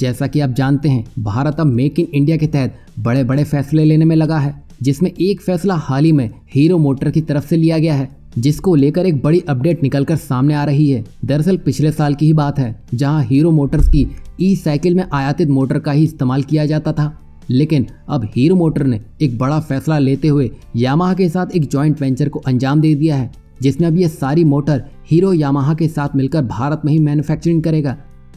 जैसा कि आप जानते हैं, भारत अब मेक इन इंडिया के तहत बड़े बड़े फैसले लेने में लगा है, जिसमें एक फैसला हाल ही में हीरो मोटर की तरफ से लिया गया है, जिसको लेकर एक बड़ी अपडेट निकलकर सामने आ रही है। दरअसल पिछले साल की ही बात है, जहां हीरो मोटर्स की ई साइकिल में आयातित मोटर का ही इस्तेमाल किया जाता था, लेकिन अब हीरो मोटर ने एक बड़ा फैसला लेते हुए यामाहा के साथ एक जॉइंट वेंचर को अंजाम दे दिया है, जिसमें अब ये सारी मोटर हीरो यामाहा के साथ मिलकर भारत में ही मैन्युफैक्चरिंग करेगा,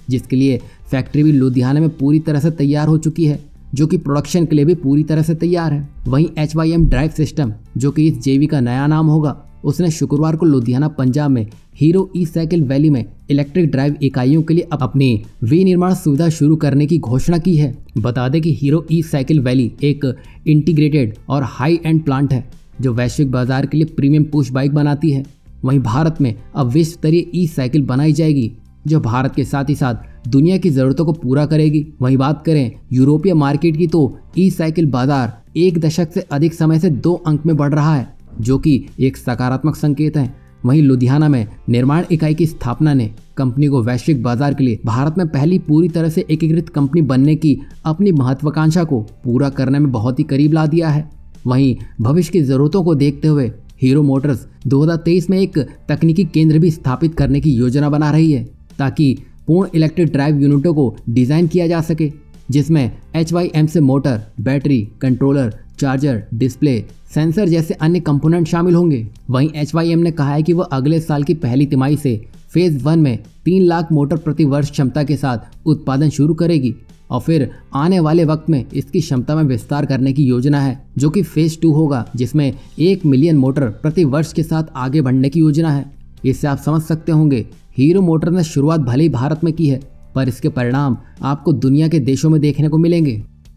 जिसके लिए फैक्ट्री भी लुधियाना में पूरी तरह से तैयार हो चुकी है, जो कि प्रोडक्शन के लिए भी पूरी तरह से तैयार है। वहीं HYM ड्राइव सिस्टम, जो कि इस जेवी का नया नाम होगा, उसने शुक्रवार को लुधियाना पंजाब में हीरो E-Cycle Valley में इलेक्ट्रिक ड्राइव इकाइयों के लिए अपनी विनिर्माण सुविधा शुरू करने की घोषणा की है। बता दें कि हीरो E-Cycle Valley एक इंटीग्रेटेड और हाई एंड प्लांट है, जो वैश्विक बाजार के लिए प्रीमियम पुश बाइक बनाती है। वहीं भारत में अब विश्व स्तरीय E-साइकिल बनाई जाएगी, जो भारत के साथ ही साथ दुनिया की ज़रूरतों को पूरा करेगी। वहीं बात करें यूरोपीय मार्केट की, तो E-साइकिल बाजार एक दशक से अधिक समय से 2 अंक में बढ़ रहा है, जो कि एक सकारात्मक संकेत है। वहीं लुधियाना में निर्माण इकाई की स्थापना ने कंपनी को वैश्विक बाजार के लिए भारत में पहली पूरी तरह से एकीकृत कंपनी बनने की अपनी महत्वाकांक्षा को पूरा करने में बहुत ही करीब ला दिया है। वहीं भविष्य की ज़रूरतों को देखते हुए हीरो मोटर्स 2023 में एक तकनीकी केंद्र भी स्थापित करने की योजना बना रही है, ताकि पूर्ण इलेक्ट्रिक ड्राइव यूनिटों को डिज़ाइन किया जा सके, जिसमें HYM से motor, battery, controller, charger, display, sensor जैसे अन्य कंपोनेंट शामिल होंगे। वहीं HYM ने कहा है कि वह अगले साल की पहली तिमाही से फेज़ 1 में 3 लाख मोटर प्रति वर्ष क्षमता के साथ उत्पादन शुरू करेगी, और फिर आने वाले वक्त में इसकी क्षमता में विस्तार करने की योजना है, जो कि फेज़ 2 होगा, जिसमें 1 मिलियन मोटर प्रति वर्ष के साथ आगे बढ़ने की योजना है। इससे आप समझ सकते होंगे, हीरो मोटर ने शुरुआत भले ही भारत में की है, पर इसके परिणाम आपको दुनिया के देशों में देखने को मिलेंगे।